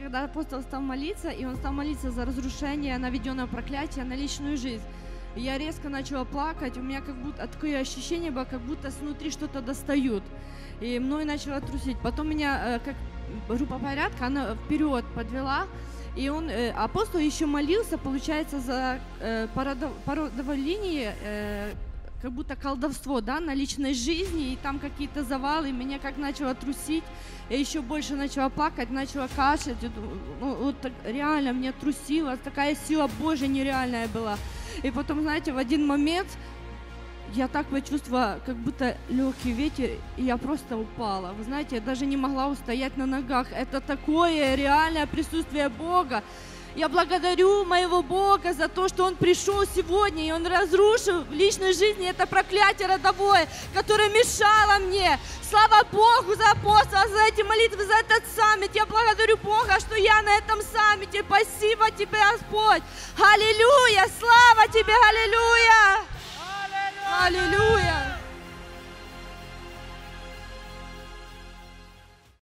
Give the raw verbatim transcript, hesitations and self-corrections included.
Когда апостол стал молиться, и он стал молиться за разрушение наведенного проклятия на личную жизнь, я резко начала плакать, у меня как будто такое ощущение было, как будто снутри что-то достают, и мной начало трусить. Потом меня как группа порядка, она вперед подвела, и он, апостол еще молился, получается, за породовой линии, как будто колдовство, да, на личной жизни, и там какие-то завалы, меня как начало трусить, я еще больше начала плакать, начала кашлять, ну, вот реально меня трусило, такая сила Божья нереальная была. И потом, знаете, в один момент я так почувствовала, как будто легкий ветер, и я просто упала. Вы знаете, я даже не могла устоять на ногах, это такое реальное присутствие Бога. Я благодарю моего Бога за то, что Он пришел сегодня, и Он разрушил в личной жизни это проклятие родовое, которое мешало мне. Слава Богу за апостола, за эти молитвы, за этот саммит. Я благодарю Бога, что я на этом саммите. Спасибо Тебе, Господь. Аллилуйя! Слава Тебе! Аллилуйя! Аллилуйя!